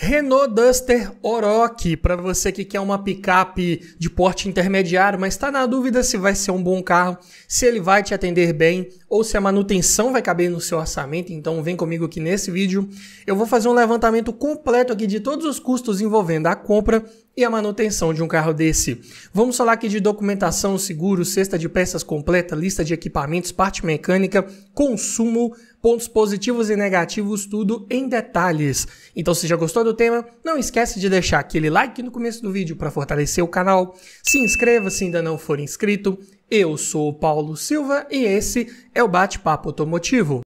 Renault Duster Oroch, para você que quer uma picape de porte intermediário, mas está na dúvida se vai ser um bom carro, se ele vai te atender bem ou se a manutenção vai caber no seu orçamento. Então vem comigo aqui nesse vídeo, eu vou fazer um levantamento completo aqui de todos os custos envolvendo a compra e a manutenção de um carro desse. Vamos falar aqui de documentação, seguro, cesta de peças completa, lista de equipamentos, parte mecânica, consumo, pontos positivos e negativos, tudo em detalhes. Então se já gostou do tema, não esquece de deixar aquele like no começo do vídeo para fortalecer o canal. Se inscreva se ainda não for inscrito. Eu sou o Paulo Silva e esse é o Bate-Papo Automotivo.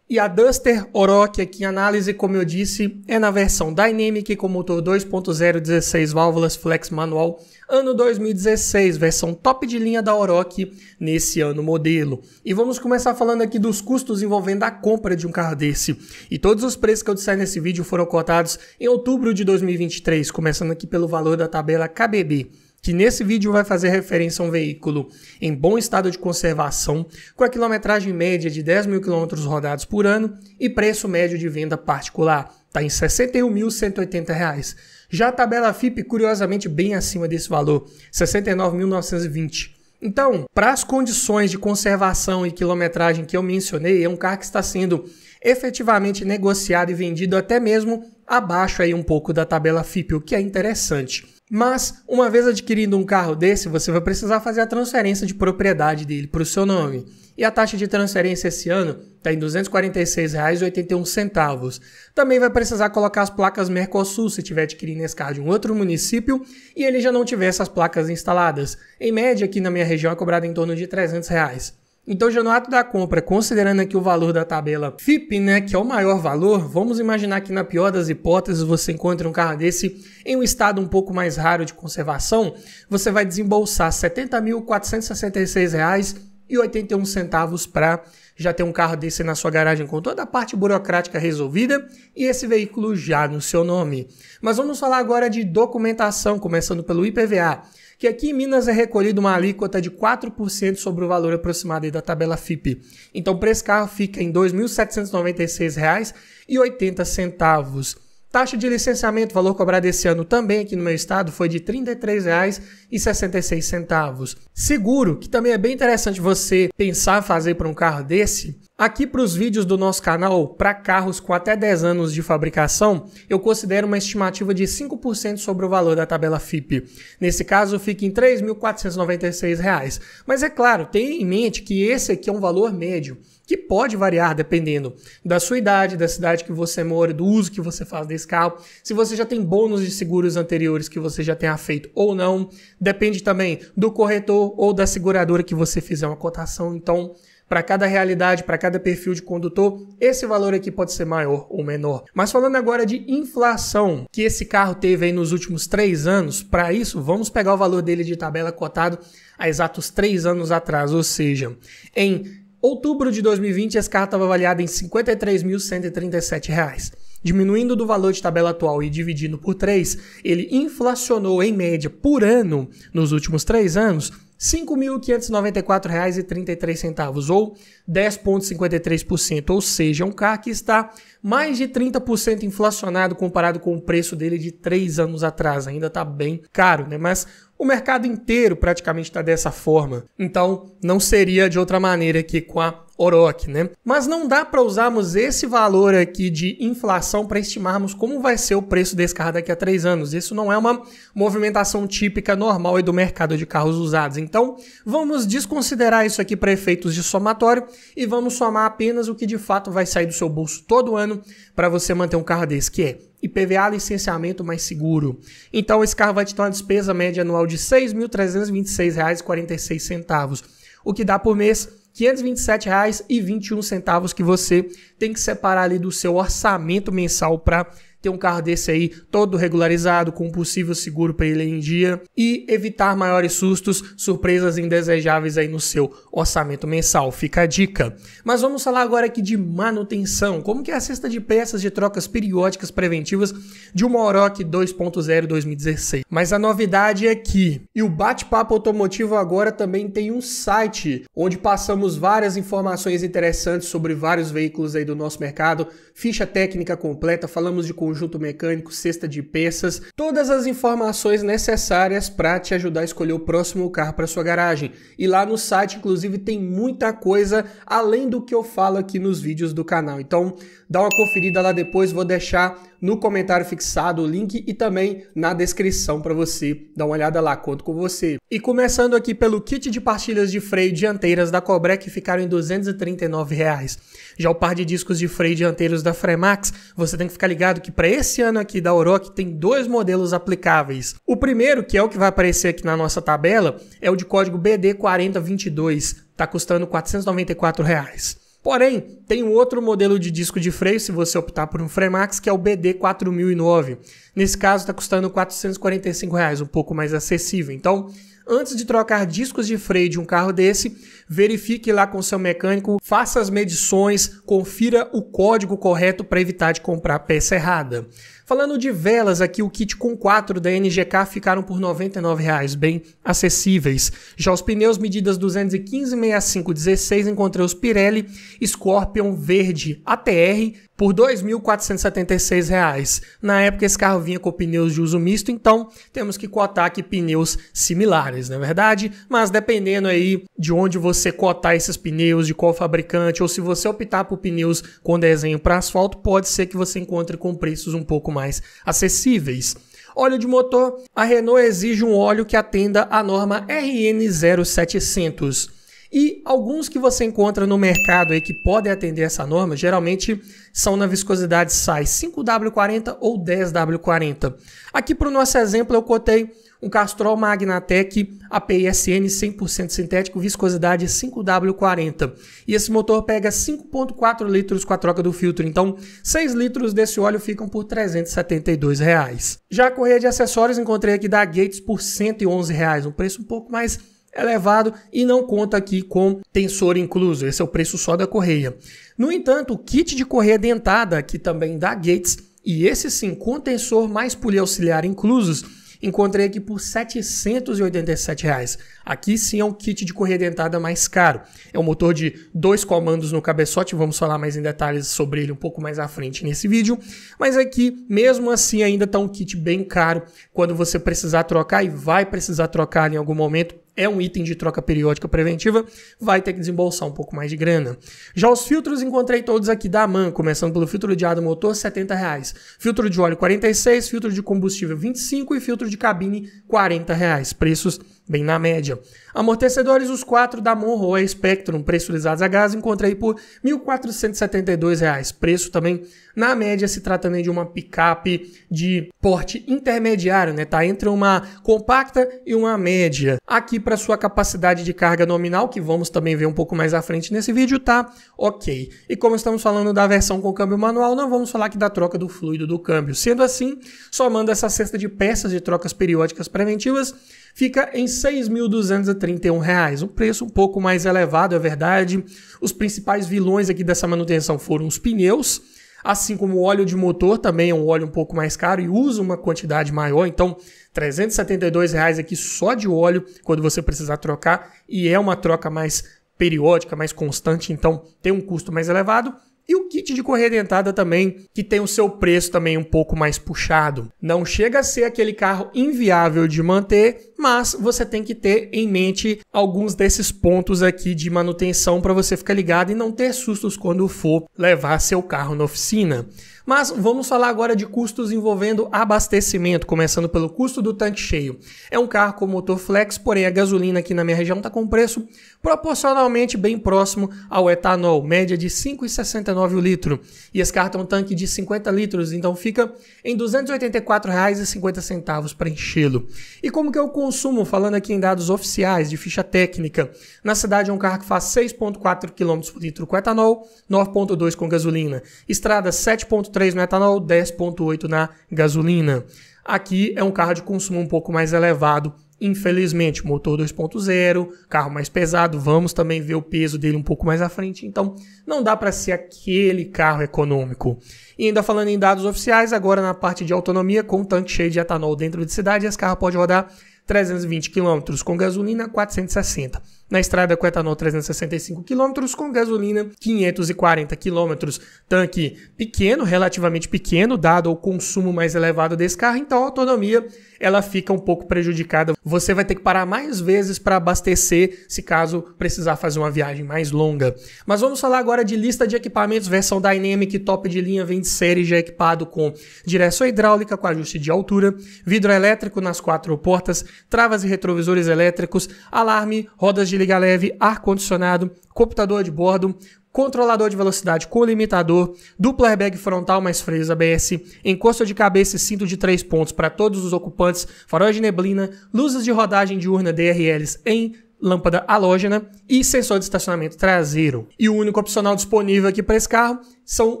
E a Duster Oroch aqui em análise, como eu disse, é na versão Dynamic com motor 2.0, 16 válvulas, flex manual, ano 2016, versão top de linha da Oroch nesse ano modelo. E vamos começar falando aqui dos custos envolvendo a compra de um carro desse. E todos os preços que eu disser nesse vídeo foram cotados em outubro de 2023, começando aqui pelo valor da tabela KBB, que nesse vídeo vai fazer referência a um veículo em bom estado de conservação, com a quilometragem média de 10 mil km rodados por ano e preço médio de venda particular, está em R$ 61.180. Já a tabela FIPE, curiosamente, bem acima desse valor, R$ 69.920. Então, para as condições de conservação e quilometragem que eu mencionei, é um carro que está sendo efetivamente negociado e vendido até mesmo abaixo aí um pouco da tabela FIPE, o que é interessante. Mas, uma vez adquirindo um carro desse, você vai precisar fazer a transferência de propriedade dele para o seu nome. E a taxa de transferência esse ano está em R$ 246,81. Também vai precisar colocar as placas Mercosul se tiver adquirindo esse carro de um outro município e ele já não tiver essas placas instaladas. Em média, aqui na minha região é cobrado em torno de R$ 300. Então, já no ato da compra, considerando aqui o valor da tabela FIPE, né, que é o maior valor, vamos imaginar que na pior das hipóteses você encontra um carro desse em um estado um pouco mais raro de conservação, você vai desembolsar R$ 70.466,81 para já ter um carro desse na sua garagem com toda a parte burocrática resolvida e esse veículo já no seu nome. Mas vamos falar agora de documentação, começando pelo IPVA, que aqui em Minas é recolhido uma alíquota de 4% sobre o valor aproximado da tabela FIPE. Então, para esse carro fica em R$ 2.796,80. Taxa de licenciamento, valor cobrado esse ano também aqui no meu estado, foi de R$ 33,66. Seguro, que também é bem interessante você pensar fazer para um carro desse. Aqui para os vídeos do nosso canal, para carros com até 10 anos de fabricação, eu considero uma estimativa de 5% sobre o valor da tabela FIPE. Nesse caso, fica em R$ 3.496. Mas é claro, tenha em mente que esse aqui é um valor médio, que pode variar dependendo da sua idade, da cidade que você mora, do uso que você faz desse carro, se você já tem bônus de seguros anteriores que você já tenha feito ou não, depende também do corretor ou da seguradora que você fizer uma cotação. Então, para cada realidade, para cada perfil de condutor, esse valor aqui pode ser maior ou menor. Mas falando agora de inflação que esse carro teve aí nos últimos 3 anos, para isso vamos pegar o valor dele de tabela cotado há exatos 3 anos atrás, ou seja, em outubro de 2020, esse carro estava avaliado em R$ 53.137. Diminuindo do valor de tabela atual e dividindo por 3, ele inflacionou em média por ano, nos últimos 3 anos, R$ 5.594,33, ou 10,53%, ou seja, um carro que está mais de 30% inflacionado comparado com o preço dele de 3 anos atrás. Ainda está bem caro, né? Mas o mercado inteiro praticamente está dessa forma, então não seria de outra maneira que com a Oroch, né? Mas não dá para usarmos esse valor aqui de inflação para estimarmos como vai ser o preço desse carro daqui a 3 anos. Isso não é uma movimentação típica, normal e do mercado de carros usados. Então vamos desconsiderar isso aqui para efeitos de somatório e vamos somar apenas o que de fato vai sair do seu bolso todo ano para você manter um carro desse, que é IPVA, licenciamento mais seguro. Então esse carro vai te ter uma despesa média anual de R$ 6.326,46, o que dá por mês R$ 527,21 que você tem que separar ali do seu orçamento mensal para ter um carro desse aí todo regularizado, com um possível seguro para ele em dia e evitar maiores sustos, surpresas indesejáveis aí no seu orçamento mensal. Fica a dica. Mas vamos falar agora aqui de manutenção. Como que é a cesta de peças de trocas periódicas preventivas de uma Oroch 2.0 2016. Mas a novidade é que o Bate-Papo Automotivo agora também tem um site onde passamos várias informações interessantes sobre vários veículos aí do nosso mercado, ficha técnica completa, falamos de conjunto mecânico, cesta de peças, todas as informações necessárias para te ajudar a escolher o próximo carro para sua garagem. E lá no site, inclusive, tem muita coisa além do que eu falo aqui nos vídeos do canal. Então, dá uma conferida lá depois, vou deixar no comentário fixado o link e também na descrição para você dar uma olhada lá, conto com você. E começando aqui pelo kit de pastilhas de freio dianteiras da Cobre, que ficaram em R$ 239,00. Já o par de discos de freio dianteiros da Fremax, você tem que ficar ligado que para esse ano aqui da Oroch tem dois modelos aplicáveis. O primeiro, que é o que vai aparecer aqui na nossa tabela, é o de código BD4022, está custando R$ 494,00. Porém, tem um outro modelo de disco de freio, se você optar por um Fremax, que é o BD4009. Nesse caso, está custando R$ 445,00, um pouco mais acessível. Então, antes de trocar discos de freio de um carro desse, verifique lá com seu mecânico, faça as medições, confira o código correto para evitar de comprar peça errada. Falando de velas, aqui o kit com 4 da NGK ficaram por R$ 99,00, bem acessíveis. Já os pneus medidas 215, 65, 16, encontrei os Pirelli Scorpion Verde ATR por R$ 2.476,00. Na época esse carro vinha com pneus de uso misto, então temos que cotar aqui pneus similares, não é verdade? Mas dependendo aí de onde você cotar esses pneus, de qual fabricante, ou se você optar por pneus com desenho para asfalto, pode ser que você encontre com preços um pouco mais acessíveis. Óleo de motor, a Renault exige um óleo que atenda à norma RN0700. E alguns que você encontra no mercado aí que podem atender essa norma, geralmente são na viscosidade SAI 5W40 ou 10W40. Aqui para o nosso exemplo eu cotei um Castrol Magnatec APSN 100% sintético, viscosidade 5W40. E esse motor pega 5,4 litros com a troca do filtro, então 6 litros desse óleo ficam por R$ 372,00. Já a correia de acessórios encontrei aqui da Gates por R$ 111,00, um preço um pouco mais elevado e não conta aqui com tensor incluso, esse é o preço só da correia. No entanto, o kit de correia dentada aqui também da Gates, e esse sim com tensor mais polia auxiliar inclusos, encontrei aqui por R$ 787,00. Aqui sim é um kit de correia dentada mais caro. É um motor de 2 comandos no cabeçote, vamos falar mais em detalhes sobre ele um pouco mais à frente nesse vídeo. Mas aqui, mesmo assim, ainda está um kit bem caro. Quando você precisar trocar, e vai precisar trocar em algum momento, é um item de troca periódica preventiva, vai ter que desembolsar um pouco mais de grana. Já os filtros encontrei todos aqui da Mann, começando pelo filtro de ar do motor, R$ 70,00. Filtro de óleo, R$ 46,00. Filtro de combustível, R$ 25,00. E filtro de cabine, R$ 40,00. Preços bem na média. Amortecedores, os 4 da Monroa Spectrum, pressurizados a gás, encontrei por R$ 1.472,00. Preço também na média, se tratando de uma picape de porte intermediário, né? Tá entre uma compacta e uma média. Aqui para sua capacidade de carga nominal, que vamos também ver um pouco mais à frente nesse vídeo, tá ok. E como estamos falando da versão com câmbio manual, não vamos falar aqui da troca do fluido do câmbio. Sendo assim, somando essa cesta de peças de trocas periódicas preventivas, fica em R$ 6.231,00, um preço um pouco mais elevado, é verdade. Os principais vilões aqui dessa manutenção foram os pneus, assim como o óleo de motor, também é um óleo um pouco mais caro e usa uma quantidade maior, então R$ 372,00 aqui só de óleo quando você precisar trocar, e é uma troca mais periódica, mais constante, então tem um custo mais elevado. E o kit de correia dentada também, que tem o seu preço também um pouco mais puxado. Não chega a ser aquele carro inviável de manter, mas você tem que ter em mente alguns desses pontos aqui de manutenção para você ficar ligado e não ter sustos quando for levar seu carro na oficina. Mas vamos falar agora de custos envolvendo abastecimento, começando pelo custo do tanque cheio. É um carro com motor flex, porém a gasolina aqui na minha região está com preço proporcionalmente bem próximo ao etanol, média de R$ 5,69 o litro. E esse carro tem um tanque de 50 litros, então fica em R$ 284,50 para enchê-lo. E como que eu consigo consumo, falando aqui em dados oficiais de ficha técnica, na cidade é um carro que faz 6,4 km por litro com etanol, 9,2 com gasolina. Estrada 7,3 no etanol, 10,8 na gasolina. Aqui é um carro de consumo um pouco mais elevado, infelizmente, motor 2.0, carro mais pesado, vamos também ver o peso dele um pouco mais à frente, então não dá para ser aquele carro econômico. E ainda falando em dados oficiais, agora na parte de autonomia, com um tanque cheio de etanol dentro de cidade, esse carro pode rodar 320 km com gasolina, 460 km. Na estrada com etanol 365 km, com gasolina 540 km. Tanque pequeno, relativamente pequeno, dado o consumo mais elevado desse carro, então a autonomia ela fica um pouco prejudicada. Você vai ter que parar mais vezes para abastecer, se caso precisar fazer uma viagem mais longa. Mas vamos falar agora de lista de equipamentos, versão Dynamic, top de linha, vem de série, já equipado com direção hidráulica com ajuste de altura, vidro elétrico nas 4 portas, travas e retrovisores elétricos, alarme, rodas de liga leve, ar-condicionado, computador de bordo, controlador de velocidade com limitador, duplo airbag frontal mais freios ABS, encosto de cabeça e cinto de 3 pontos para todos os ocupantes, faróis de neblina, luzes de rodagem diurna DRLs em lâmpada halógena e sensor de estacionamento traseiro. E o único opcional disponível aqui para esse carro são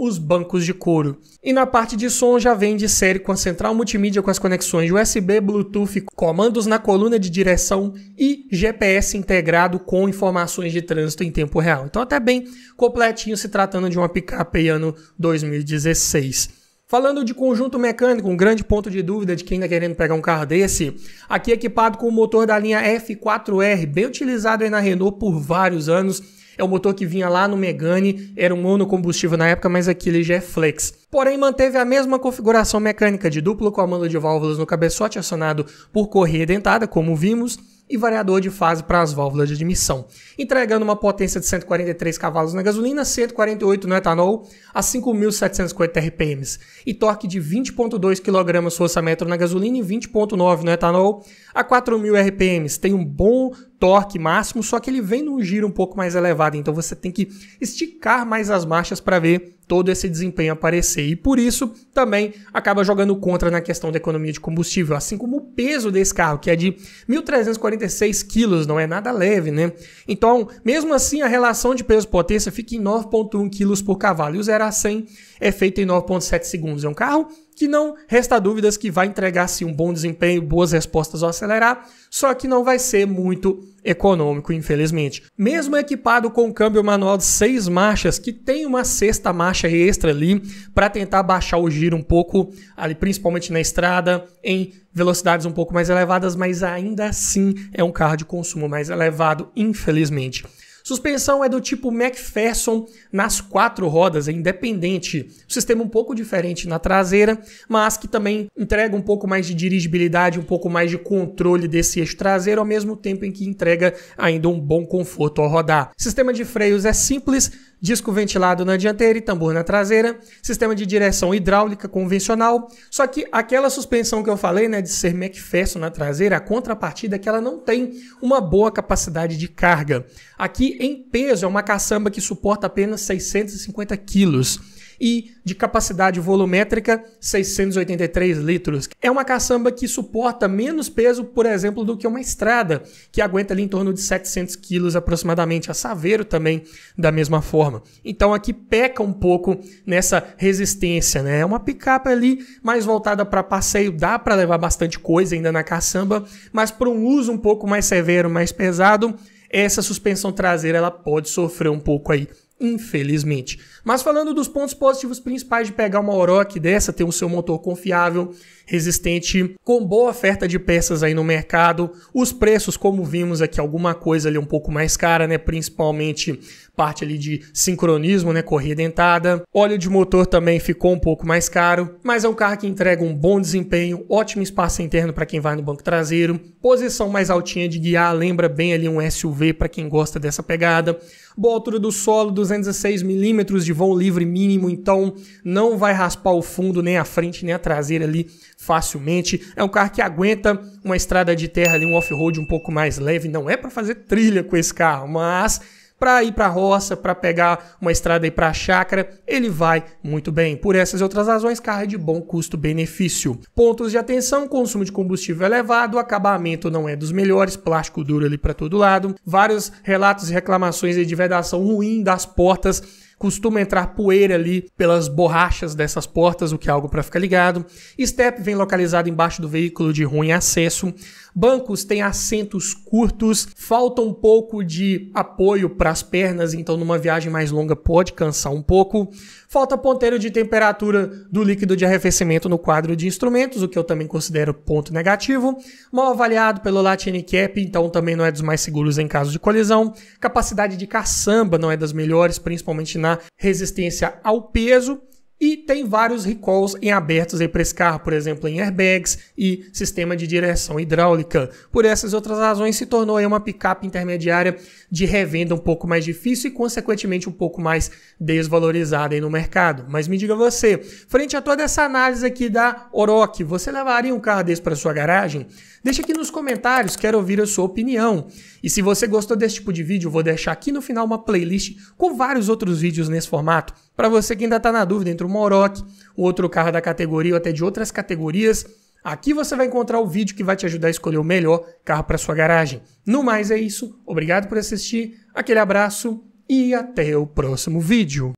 os bancos de couro. E na parte de som já vem de série com a central multimídia com as conexões USB, Bluetooth, comandos na coluna de direção e GPS integrado com informações de trânsito em tempo real. Então até bem completinho se tratando de uma picape ano 2016. Falando de conjunto mecânico, um grande ponto de dúvida de quem está querendo pegar um carro desse, aqui equipado com o motor da linha F4R, bem utilizado aí na Renault por vários anos, é um motor que vinha lá no Megane, era um monocombustível na época, mas aqui ele já é flex. Porém, manteve a mesma configuração mecânica de duplo comando de válvulas no cabeçote acionado por correia dentada, como vimos, e variador de fase para as válvulas de admissão, entregando uma potência de 143 cavalos na gasolina, 148 no etanol, a 5.750 RPMs, e torque de 20.2 kgfm na gasolina e 20.9 no etanol, a 4.000 RPMs. Tem um bom torque máximo, só que ele vem num giro um pouco mais elevado, então você tem que esticar mais as marchas para ver todo esse desempenho aparecer, e por isso também acaba jogando contra na questão da economia de combustível, assim como o peso desse carro, que é de 1.346 kg, não é nada leve, né? Então, mesmo assim, a relação de peso-potência fica em 9.1 kg por cavalo, e o 0 a 100 é feito em 9.7 segundos, é um carro que não resta dúvidas que vai entregar sim um bom desempenho, boas respostas ao acelerar, só que não vai ser muito econômico, infelizmente. Mesmo equipado com um câmbio manual de 6 marchas, que tem uma 6ª marcha extra ali para tentar baixar o giro um pouco, ali principalmente na estrada, em velocidades um pouco mais elevadas, mas ainda assim é um carro de consumo mais elevado, infelizmente. Suspensão é do tipo MacPherson nas 4 rodas, é independente. Um sistema um pouco diferente na traseira, mas que também entrega um pouco mais de dirigibilidade, um pouco mais de controle desse eixo traseiro, ao mesmo tempo em que entrega ainda um bom conforto ao rodar. Sistema de freios é simples, disco ventilado na dianteira e tambor na traseira. Sistema de direção hidráulica convencional, só que aquela suspensão que eu falei, né, de ser MacPherson na traseira, a contrapartida é que ela não tem uma boa capacidade de carga. Aqui em peso é uma caçamba que suporta apenas 650 quilos e de capacidade volumétrica 683 litros. É uma caçamba que suporta menos peso, por exemplo, do que uma estrada, que aguenta ali em torno de 700 quilos aproximadamente. A Saveiro também da mesma forma. Então aqui peca um pouco nessa resistência, né? É uma picape ali mais voltada para passeio, dá para levar bastante coisa ainda na caçamba, mas para um uso um pouco mais severo, mais pesado, essa suspensão traseira ela pode sofrer um pouco aí, infelizmente. Mas falando dos pontos positivos principais de pegar uma Oroch dessa, ter o seu motor confiável, resistente, com boa oferta de peças aí no mercado, os preços, como vimos aqui, alguma coisa ali um pouco mais cara, né? Principalmente parte ali de sincronismo, né? Correia dentada, óleo de motor também ficou um pouco mais caro, mas é um carro que entrega um bom desempenho, ótimo espaço interno para quem vai no banco traseiro, posição mais altinha de guiar, lembra bem ali um SUV para quem gosta dessa pegada, boa altura do solo, 216 mm de vão livre mínimo, então não vai raspar o fundo, nem a frente, nem a traseira ali facilmente. É um carro que aguenta uma estrada de terra ali, um off-road um pouco mais leve. Não é para fazer trilha com esse carro, mas para ir para a roça, para pegar uma estrada e ir para a chácara, ele vai muito bem. Por essas e outras razões, carro é de bom custo-benefício. Pontos de atenção: consumo de combustível elevado, acabamento não é dos melhores, plástico duro ali para todo lado, vários relatos e reclamações de vedação ruim das portas. Costuma entrar poeira ali pelas borrachas dessas portas, o que é algo para ficar ligado. Step vem localizado embaixo do veículo, de ruim acesso. Bancos têm assentos curtos, falta um pouco de apoio para as pernas, então numa viagem mais longa pode cansar um pouco. Falta ponteiro de temperatura do líquido de arrefecimento no quadro de instrumentos, o que eu também considero ponto negativo. Mal avaliado pelo Latin NCAP, então também não é dos mais seguros em caso de colisão. Capacidade de caçamba não é das melhores, principalmente na resistência ao peso, e tem vários recalls em abertos aí para esse carro, por exemplo, em airbags e sistema de direção hidráulica. Por essas outras razões, se tornou aí uma picape intermediária de revenda um pouco mais difícil e, consequentemente, um pouco mais desvalorizada aí no mercado. Mas me diga você, frente a toda essa análise aqui da Oroch, você levaria um carro desse para sua garagem? Deixa aqui nos comentários, quero ouvir a sua opinião. E se você gostou desse tipo de vídeo, eu vou deixar aqui no final uma playlist com vários outros vídeos nesse formato. Para você que ainda está na dúvida entre uma Oroch, um outro carro da categoria ou até de outras categorias, aqui você vai encontrar o vídeo que vai te ajudar a escolher o melhor carro para sua garagem. No mais é isso, obrigado por assistir, aquele abraço e até o próximo vídeo.